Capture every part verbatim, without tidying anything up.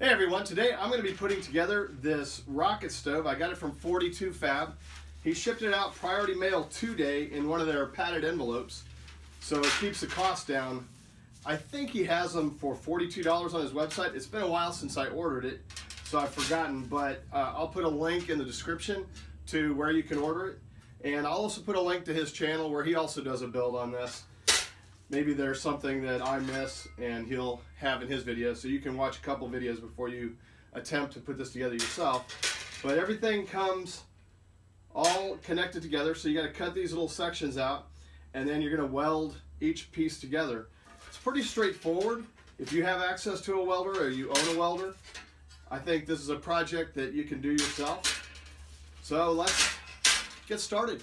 Hey everyone, today I'm going to be putting together this rocket stove. I got it from forty-two Fab. He shipped it out priority mail today in one of their padded envelopes, so it keeps the cost down. I think he has them for forty-two dollars on his website. It's been a while since I ordered it, so I've forgotten, but uh, I'll put a link in the description to where you can order it. And I'll also put a link to his channel where he also does a build on this. Maybe there's something that I miss and he'll have in his video, so you can watch a couple videos before you attempt to put this together yourself. But everything comes all connected together, so you got to cut these little sections out and then you're going to weld each piece together. It's pretty straightforward. If you have access to a welder or you own a welder, I think this is a project that you can do yourself. So let's get started.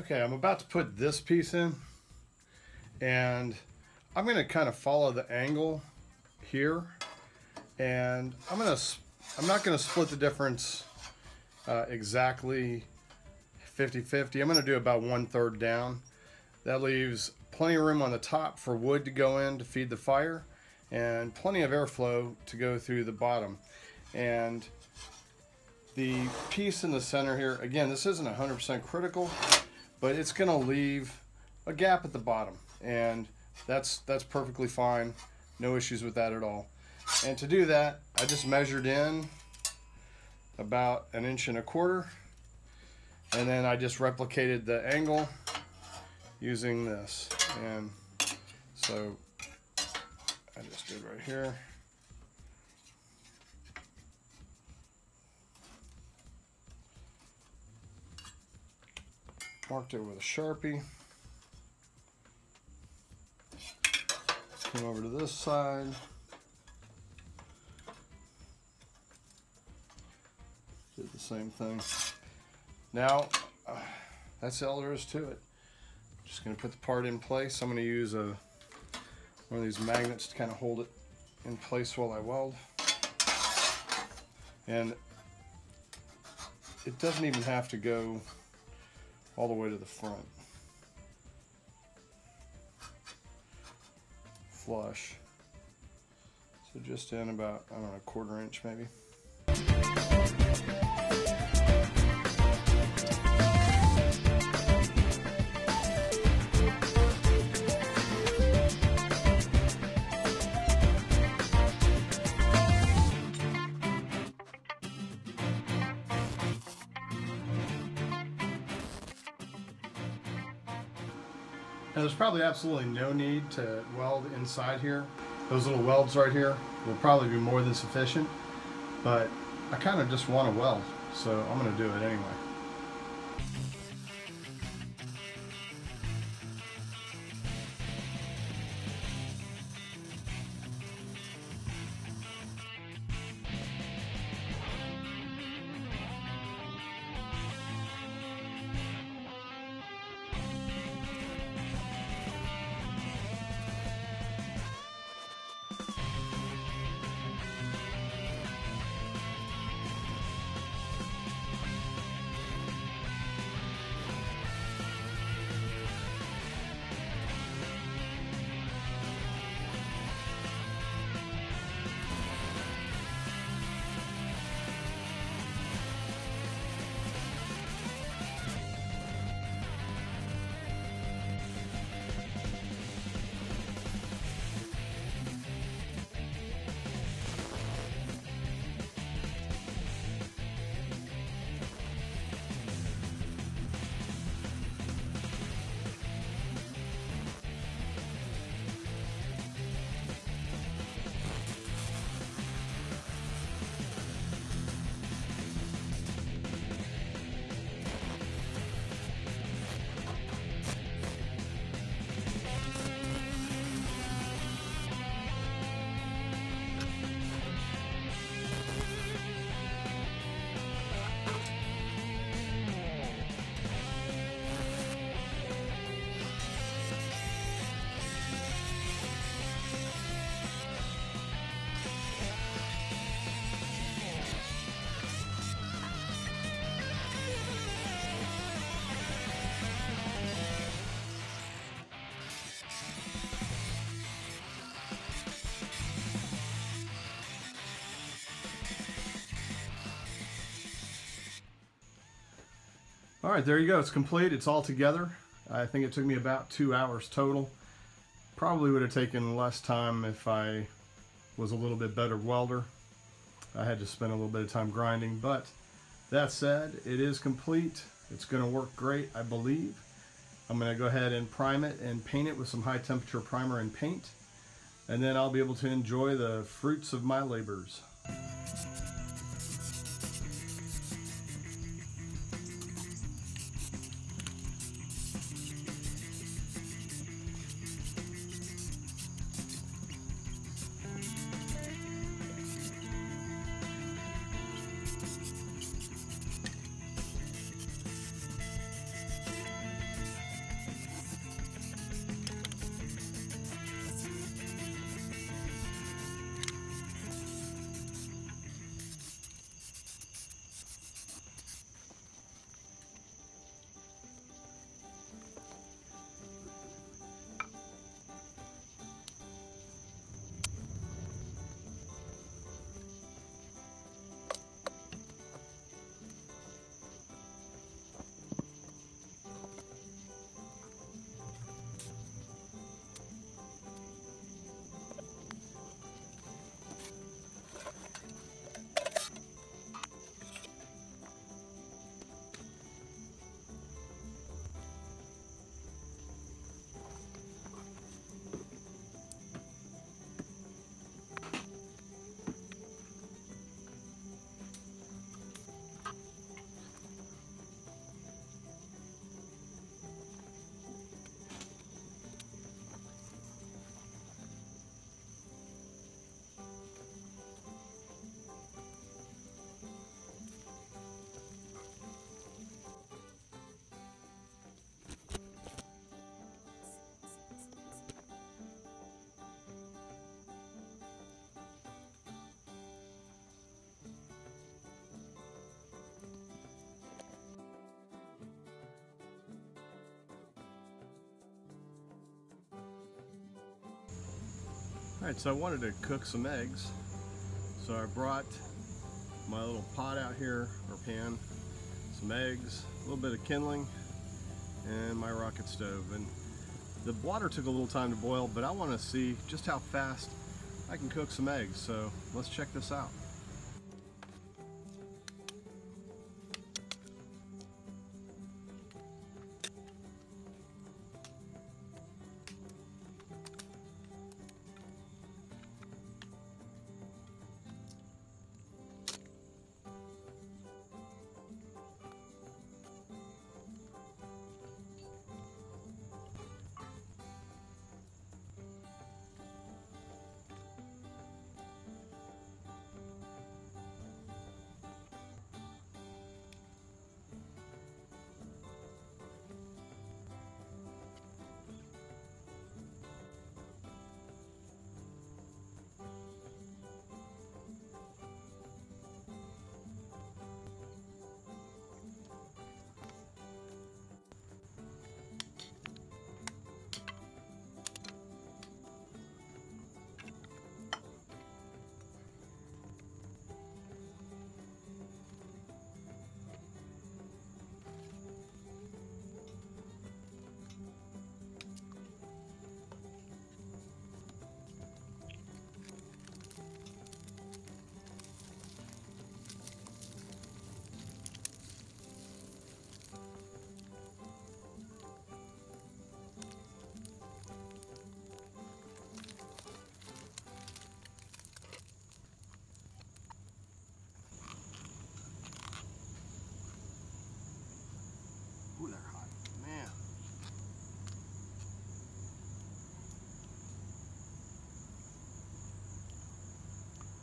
Okay, I'm about to put this piece in, and I'm going to kind of follow the angle here, and I'm going to, I'm not going to split the difference uh, exactly fifty fifty. I'm going to do about one third down. That leaves plenty of room on the top for wood to go in to feed the fire, and plenty of airflow to go through the bottom. And the piece in the center here, again, this isn't one hundred percent critical, but it's going to leave a gap at the bottom, and that's that's perfectly fine. No issues with that at all. And to do that, I just measured in about an inch and a quarter, and then I just replicated the angle using this. And so I just did right here. Marked it with a Sharpie. Came over to this side. Did the same thing. Now, uh, that's all there is to it. I'm just gonna put the part in place. I'm gonna use a, one of these magnets to kind of hold it in place while I weld. And it doesn't even have to go all the way to the front. Flush. So just in about, I don't know, a quarter inch maybe. Now, there's probably absolutely no need to weld inside here. Those little welds right here will probably be more than sufficient, but I kind of just want to weld, so I'm going to do it anyway. All right, there you go. It's complete. It's all together. I think it took me about two hours total. Probably would have taken less time if I was a little bit better welder. I had to spend a little bit of time grinding, but that said, it is complete. It's going to work great, I believe. I'm going to go ahead and prime it and paint it with some high temperature primer and paint, and then I'll be able to enjoy the fruits of my labors. Alright, so I wanted to cook some eggs, so I brought my little pot out here, or pan, some eggs, a little bit of kindling, and my rocket stove. And the water took a little time to boil, but I want to see just how fast I can cook some eggs, so let's check this out.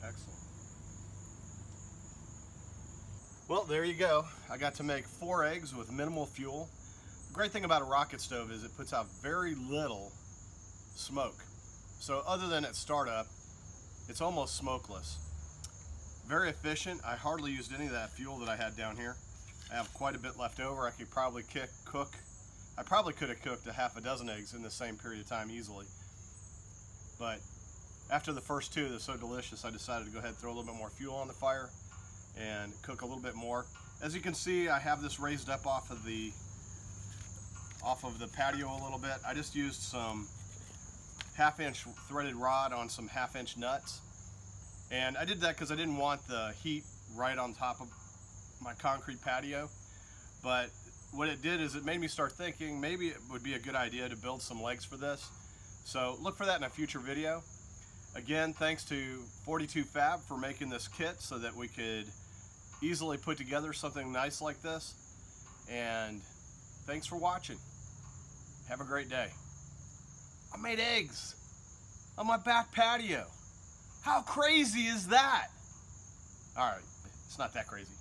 Excellent. Well, there you go. I got to make four eggs with minimal fuel. The great thing about a rocket stove is it puts out very little smoke. So other than at startup, it's almost smokeless. Very efficient. I hardly used any of that fuel that I had down here. I have quite a bit left over. I could probably kick, cook. I probably could have cooked a half a dozen eggs in the same period of time easily. But after the first two, they're so delicious, I decided to go ahead and throw a little bit more fuel on the fire and cook a little bit more. As you can see, I have this raised up off of the off of the patio a little bit. I just used some half inch threaded rod on some half inch nuts, and I did that because I didn't want the heat right on top of my concrete patio. But what it did is it made me start thinking maybe it would be a good idea to build some legs for this. So look for that in a future video. Again, thanks to forty-two Fab for making this kit so that we could easily put together something nice like this. And thanks for watching. Have a great day. I made eggs on my back patio. How crazy is that? All right, it's not that crazy.